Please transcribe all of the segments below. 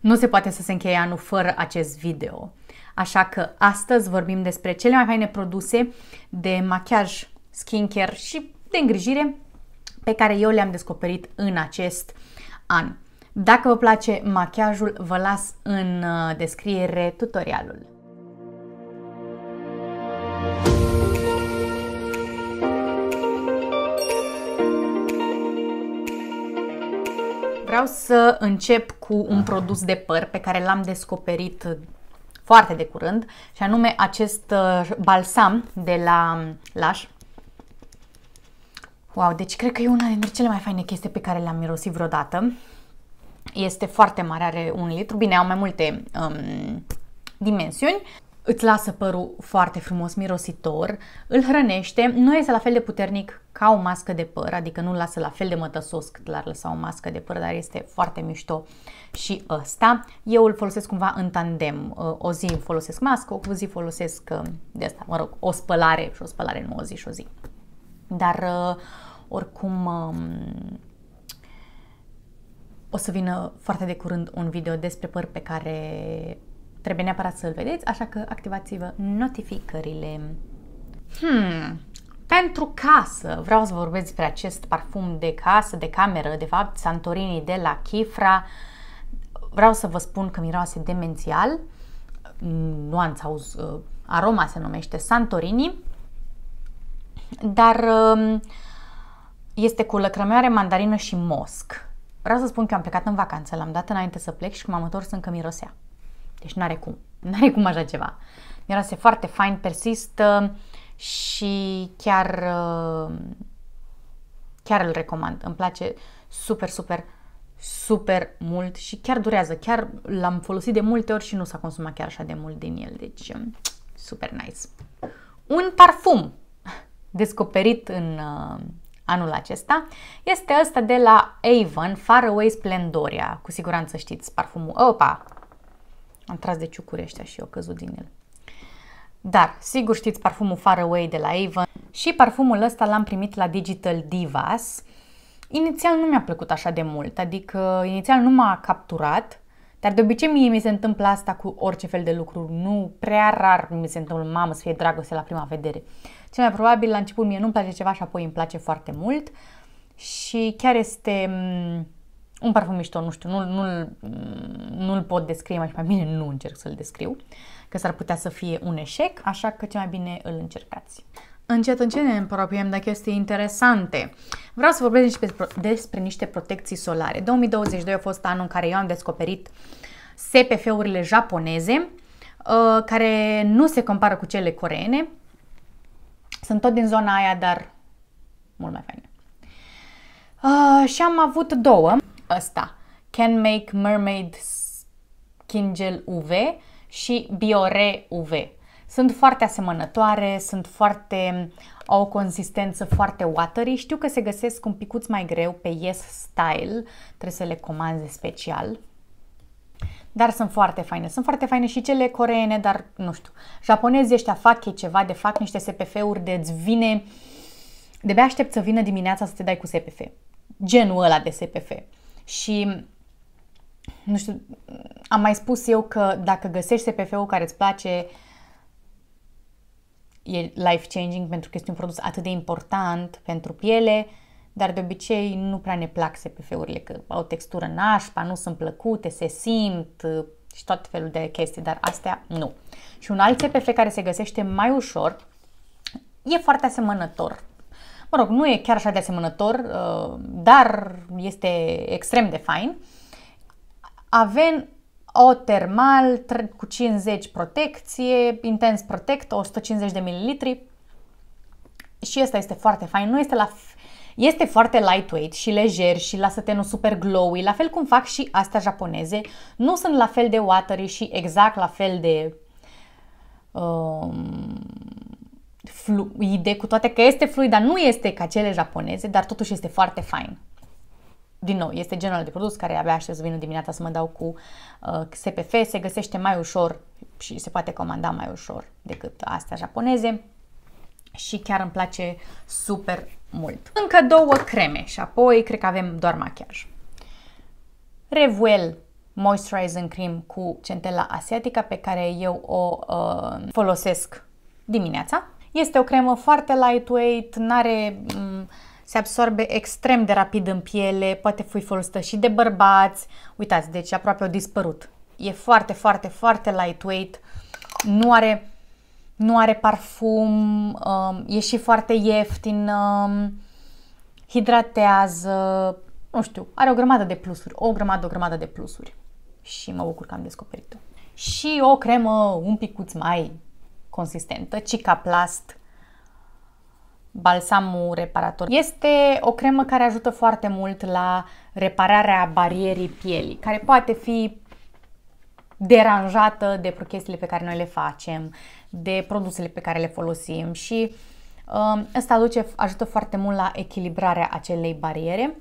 Nu se poate să se încheie anul fără acest video. Așa că astăzi vorbim despre cele mai faine produse de machiaj, skincare și de îngrijire pe care eu le-am descoperit în acest an. Dacă vă place machiajul, vă las în descriere tutorialul. Vreau să încep cu un produs de păr pe care l-am descoperit foarte de curând și anume acest balsam de la Lush. Wow, deci cred că e una dintre cele mai faine chestii pe care le-am mirosit vreodată. Este foarte mare, are 1 litru, bine, au mai multe dimensiuni. Îți lasă părul foarte frumos mirositor, îl hrănește, nu este la fel de puternic ca o mască de păr, adică nu-l lasă la fel de mătăsos cât l-ar lăsa o mască de păr, dar este foarte mișto și ăsta. Eu îl folosesc cumva în tandem, o zi folosesc mască, o zi folosesc de asta, mă rog, o spălare și o spălare, nu o zi și o zi. Dar oricum o să vină foarte de curând un video despre păr pe care trebuie neapărat să-l vedeți, așa că activați-vă notificările. Pentru casă, vreau să vorbesc despre acest parfum de casă, de cameră, de fapt, Santorini de la Kifra. Vreau să vă spun că miroase demențial, nuanța, aroma se numește Santorini, dar este cu lăcrămioare, mandarină și mosc. Vreau să spun că eu am plecat în vacanță, l-am dat înainte să plec și când m-am întors încă mirosea. Deci n-are cum, n-are cum așa ceva. Miroase foarte fain, persistă și chiar îl recomand. Îmi place super, super, super mult și chiar durează. Chiar l-am folosit de multe ori și nu s-a consumat chiar așa de mult din el. Deci super nice. Un parfum descoperit în anul acesta este ăsta de la Avon, Faraway Splendoria. Cu siguranță știți parfumul. Opa! Am tras de ciucuri ăștia și eu căzut din el. Dar, sigur știți parfumul Faraway de la Avon. Și parfumul ăsta l-am primit la Digital Divas. Inițial nu mi-a plăcut așa de mult, adică inițial nu m-a capturat, dar de obicei mie mi se întâmplă asta cu orice fel de lucru. Nu prea rar mi se întâmplă, mamă, să fie dragoste la prima vedere. Cel mai probabil, la început mie nu-mi place ceva și apoi îmi place foarte mult. Și chiar este un parfum mișto, nu știu, nu-l pot descrie, mai bine nu încerc să-l descriu, că s-ar putea să fie un eșec, așa că cel mai bine îl încercați. Încet, încet ne apropiem de chestii interesante. Vreau să vorbesc despre niște protecții solare. 2022 a fost anul în care eu am descoperit SPF-urile japoneze, care nu se compară cu cele coreene. Sunt tot din zona aia, dar mult mai faine. Și am avut două. Asta, Can Make Mermaid Skin Gel UV și Biore UV. Sunt foarte asemănătoare, au o consistență foarte watery. Știu că se găsesc un picuț mai greu pe Yes Style, trebuie să le comanze special. Dar sunt foarte faine. Sunt foarte faine și cele coreene, dar nu știu. Japonezii ăștia fac ei ceva, de fapt niște SPF-uri de îți vine... De-abia aștept să vină dimineața să te dai cu SPF. Genul ăla de SPF. Și, nu știu, am mai spus eu că dacă găsești SPF-ul care îți place, e life-changing pentru că este un produs atât de important pentru piele, dar de obicei nu prea ne plac SPF-urile, că au textură nașpa, nu sunt plăcute, se simt și tot felul de chestii, dar astea nu. Și un alt SPF care se găsește mai ușor e foarte asemănător. Mă rog, nu e chiar așa de asemănător, dar este extrem de fain. Avène Eau Thermal cu 50 protecție, Intense Protect, 150 de ml. Și ăsta este foarte fain. Nu este la... Este foarte lightweight și lejer și lasă tenul super glowy, la fel cum fac și astea japoneze. Nu sunt la fel de watery și exact la fel de... fluide, cu toate că este fluid, dar nu este ca cele japoneze, dar totuși este foarte fain. Din nou, este genul de produs care abia aștept să vină dimineața să mă dau cu SPF, se găsește mai ușor și se poate comanda mai ușor decât astea japoneze și chiar îmi place super mult. Încă două creme și apoi cred că avem doar machiaj. Revuel Moisturizing Cream cu Centella Asiatica pe care eu o folosesc dimineața. Este o cremă foarte lightweight, n-are... se absorbe extrem de rapid în piele, poate fi folosită și de bărbați. Uitați, deci aproape au dispărut. E foarte, foarte, foarte lightweight, nu are parfum, e și foarte ieftin, hidratează, nu știu, are o grămadă de plusuri, o grămadă de plusuri. Și mă bucur că am descoperit-o. Și o cremă un picuț mai consistentă, Cicaplast, balsamul reparator. Este o cremă care ajută foarte mult la repararea barierii pielii, care poate fi deranjată de chestiile pe care noi le facem, de produsele pe care le folosim și ăsta ajută foarte mult la echilibrarea acelei bariere.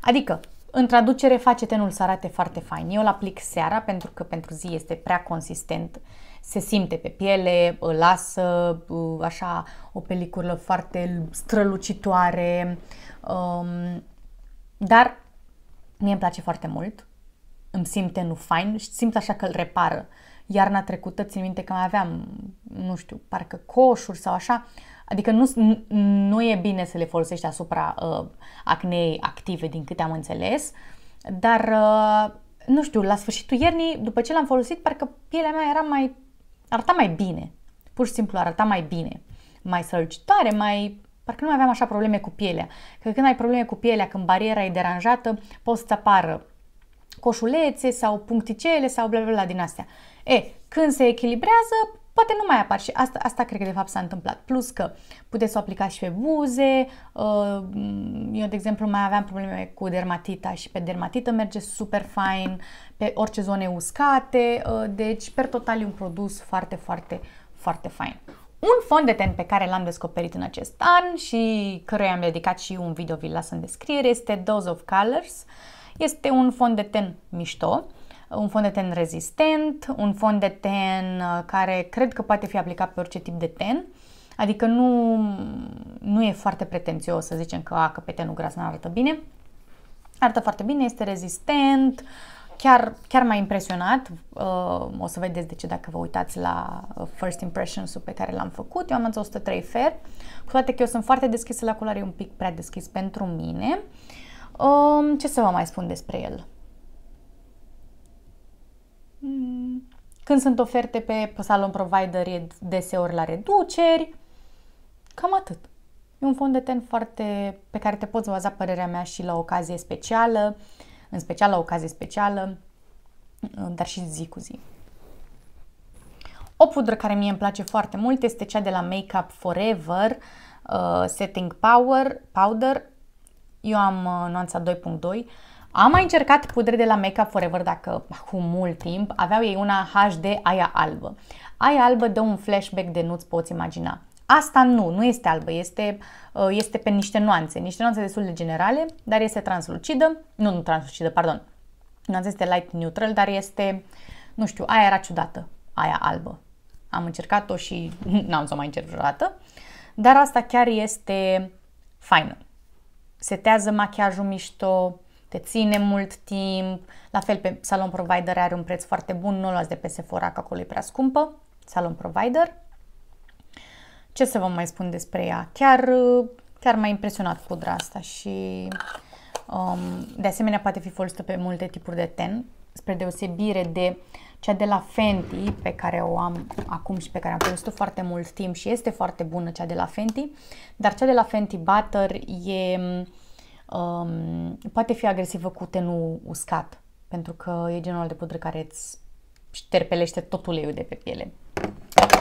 Adică, în traducere, face tenul să arate foarte fain. Eu îl aplic seara pentru că pentru zi este prea consistent. Se simte pe piele, lasă așa o peliculă foarte strălucitoare, dar mie îmi place foarte mult, îmi simt tenul fain și simt așa că îl repară. Iarna trecută țin minte că mai aveam, nu știu, parcă coșuri sau așa, adică nu e bine să le folosești asupra acnei active din câte am înțeles, dar nu știu, la sfârșitul iernii, după ce l-am folosit, parcă pielea mea era arăta mai bine, pur și simplu arăta mai bine, mai strălucitoare, parcă nu aveam așa probleme cu pielea. Că când ai probleme cu pielea, când bariera e deranjată, pot să-ți apară coșulețe sau puncticele sau bla bla bla din astea. E, când se echilibrează, poate nu mai apar și asta cred că de fapt s-a întâmplat. Plus că puteți să o aplicați și pe buze, eu de exemplu mai aveam probleme cu dermatita și pe dermatită merge super fain, pe orice zone uscate, deci per total e un produs foarte, foarte, foarte fain. Un fond de ten pe care l-am descoperit în acest an și căruia am dedicat și un video, vi-l las în descriere, este Dose of Colors. Este un fond de ten mișto. Un fond de ten rezistent, un fond de ten care cred că poate fi aplicat pe orice tip de ten, adică nu e foarte pretențios să zicem că pe tenul gras nu arată bine. Arată foarte bine, este rezistent, chiar m-a impresionat, o să vedeți de ce dacă vă uitați la First Impressions-ul pe care l-am făcut. Eu am 103 fer, cu toate că eu sunt foarte deschisă la culoare, e un pic prea deschis pentru mine. Ce să vă mai spun despre el? Când sunt oferte pe Salon Provider e deseori la reduceri. Cam atât. E un fond de ten foarte pe care te poți baza, părerea mea, și la ocazie specială, în special la ocazie specială, dar și zi cu zi. O pudră care mie îmi place foarte mult este cea de la Make Up Forever, Setting Power Powder. Eu am nuanța 2.2. Am mai încercat pudre de la Make Up Forever cu mult timp. Aveau ei una HD, aia albă. Aia albă dă un flashback de nu-ți poți imagina. Asta nu este albă, este pe niște nuanțe destul de generale, dar este translucidă, nu translucidă, pardon. Nuanța este light neutral, dar este, nu știu, aia era ciudată, aia albă. Am încercat-o și n-am să o mai încerc vreodată, dar asta chiar este faină. Setează machiajul mișto, te ține mult timp, la fel pe Salon Provider are un preț foarte bun, nu o luați de pe Sephora, că acolo e prea scumpă, Salon Provider. Ce să vă mai spun despre ea? Chiar m-a impresionat pudra asta și de asemenea poate fi folosită pe multe tipuri de ten, spre deosebire de cea de la Fenty pe care o am acum și pe care am folosit-o foarte mult timp și este foarte bună cea de la Fenty, dar cea de la Fenty Butter e... poate fi agresivă cu tenul uscat, pentru că e genul de pudră care îți șterpelește tot uleiul de pe piele.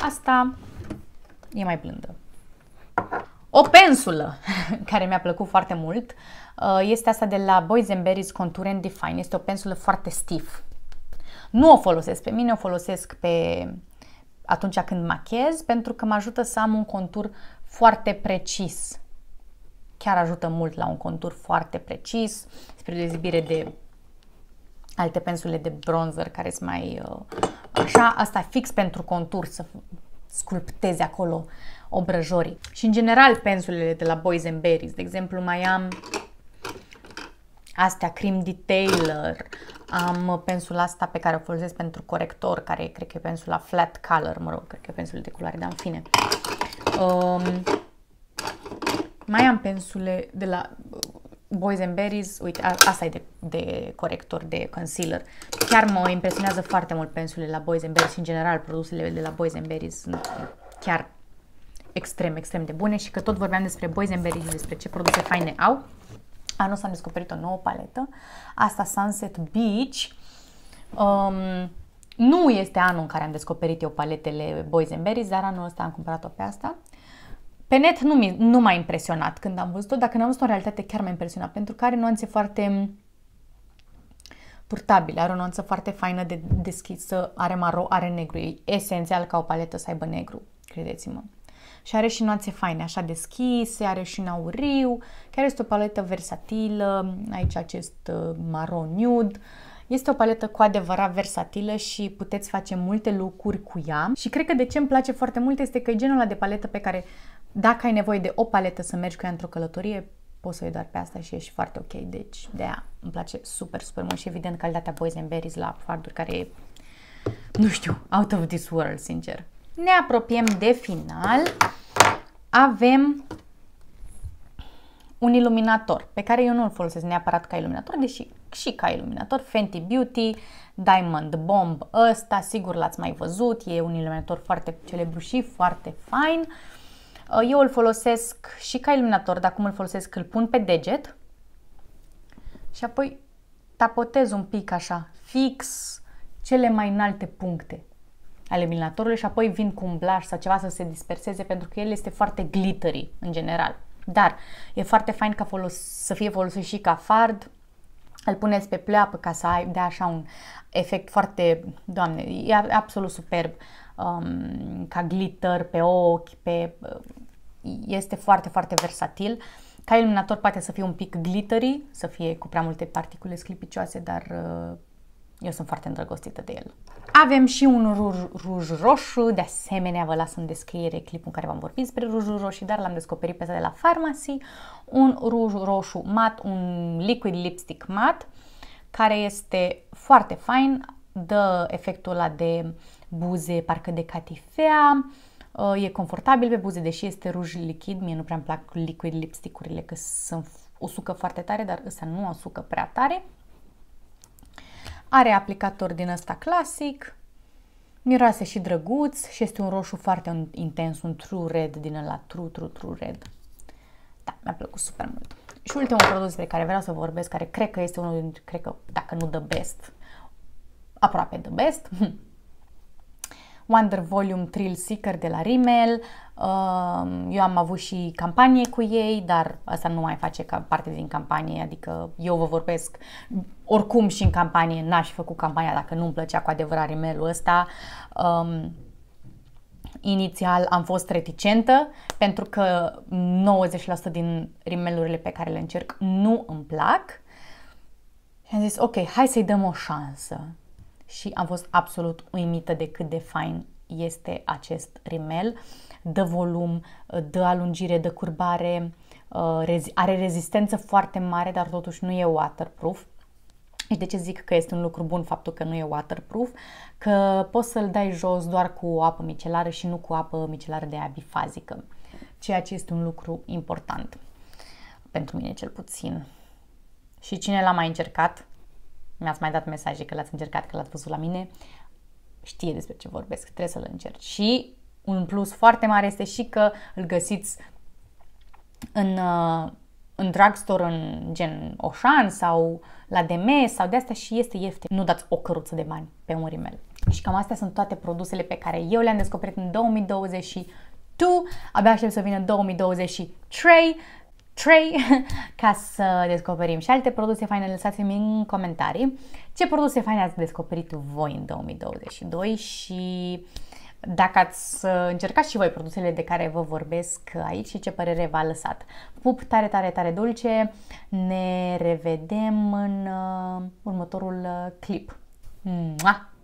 Asta e mai blândă. O pensulă care mi-a plăcut foarte mult este asta de la Boysenberries Contour and Define. Este o pensulă foarte stiff. Nu o folosesc pe mine, o folosesc pe atunci când machiez, pentru că mă ajută să am un contur foarte precis. Chiar ajută mult la un contur foarte precis, spre deosebire de alte pensule de bronzer care sunt mai așa. Asta fix pentru contur, să sculpteze acolo obrăjorii. Și în general pensulele de la Boysenberries, de exemplu, mai am astea, Cream Detailer, am pensula asta pe care o folosesc pentru corector, care cred că e pensula Flat Color, mă rog, cred că e pensula de culoare, dar în fine. Mai am pensule de la Boysenberries, uite, asta e de corector, de concealer. Chiar mă impresionează foarte mult pensulele la Boysenberries și în general produsele de la Boysenberries sunt chiar extrem, extrem de bune. Și că tot vorbeam despre Boysenberries și despre ce produse faine au, anul s-am descoperit o nouă paletă, asta Sunset Beach. Nu este anul în care am descoperit eu paletele Boysenberries, dar anul ăsta am cumpărat-o pe asta. Pe net nu m-a impresionat când am văzut-o, dar când am văzut-o în realitate chiar m-a impresionat, pentru că are nuanțe foarte purtabile, are o nuanță foarte faină de deschisă, are maro, are negru, e esențial ca o paletă să aibă negru, credeți-mă. Și are și nuanțe faine, așa deschise, are și un auriu, chiar este o paletă versatilă, aici acest maro nude. Este o paletă cu adevărat versatilă și puteți face multe lucruri cu ea. Și cred că de ce îmi place foarte mult este că e genul ăla de paletă pe care, dacă ai nevoie de o paletă să mergi cu ea într-o călătorie, poți să o iei doar pe asta și ești foarte ok. Deci de aia îmi place super, super mult și evident calitatea Boysenberries la farduri care e, nu știu, out of this world, sincer. Ne apropiem de final. Avem un iluminator pe care eu nu-l folosesc neapărat ca iluminator, deși și ca iluminator, Fenty Beauty, Diamond Bomb ăsta, sigur l-ați mai văzut, e un iluminator foarte celebru și foarte fain. Eu îl folosesc și ca iluminator, dar cum îl folosesc, îl pun pe deget și apoi tapotez un pic așa, fix cele mai înalte puncte ale iluminatorului și apoi vin cu un blush sau ceva să se disperseze, pentru că el este foarte glittery în general. Dar e foarte fain ca să fie folosit și ca fard. Îl puneți pe pleoapă ca să dea așa un efect foarte, doamne, e absolut superb, ca glitter pe ochi, este foarte, foarte versatil. Ca iluminator poate să fie un pic glittery, să fie cu prea multe particule sclipicioase, dar eu sunt foarte îndrăgostită de el. Avem și un ruj roșu, de asemenea vă las în descriere clipul în care v-am vorbit despre rujul roșu, dar l-am descoperit pe asta de la Pharmacy. Un ruj roșu mat, un liquid lipstick mat, care este foarte fain, dă efectul ăla de buze, parcă de catifea, e confortabil pe buze, deși este ruj lichid, mie nu prea îmi plac liquid lipstick-urile, că usucă foarte tare, dar ăsta nu usucă prea tare. Are aplicator din ăsta clasic, miroase și drăguț și este un roșu foarte intens, un true red din ăla, true red. Da, mi-a plăcut super mult. Și ultimul produs despre care vreau să vorbesc, care cred că este unul dintre, cred că dacă nu the best, aproape the best, Wonder Volume Thrill Seeker de la Rimmel. Eu am avut și campanie cu ei, dar asta nu mai face ca parte din campanie, adică eu vă vorbesc oricum și în campanie, n-aș fi făcut campania dacă nu-mi plăcea cu adevărat Rimmelul ăsta. Inițial am fost reticentă pentru că 90% din Rimmelurile pe care le încerc nu îmi plac și am zis ok, hai să-i dăm o șansă. Și am fost absolut uimită de cât de fain este acest Rimmel. Dă volum, dă alungire, dă curbare, are rezistență foarte mare, dar totuși nu e waterproof. Și de ce zic că este un lucru bun faptul că nu e waterproof? Că poți să-l dai jos doar cu o apă micelară și nu cu apă micelară de aia bifazică, ceea ce este un lucru important, pentru mine cel puțin. Și cine l-a mai încercat? Mi-ați mai dat mesaje că l-ați încercat, că l-ați văzut la mine, știe despre ce vorbesc, trebuie să-l încerci. Și un plus foarte mare este și că îl găsiți în drugstore, în gen Oșan sau la DM sau de astea și este ieftin. Nu dați o căruță de bani pe un Rimmel. Și cam astea sunt toate produsele pe care eu le-am descoperit în 2022. Abia aștept să vină 2023. Ca să descoperim și alte produse faine, lăsați-mi în comentarii ce produse faine ați descoperit voi în 2022 și dacă ați încercat și voi produsele de care vă vorbesc aici și ce părere v-a lăsat. Pup tare, tare, tare dulce, ne revedem în următorul clip. Mua!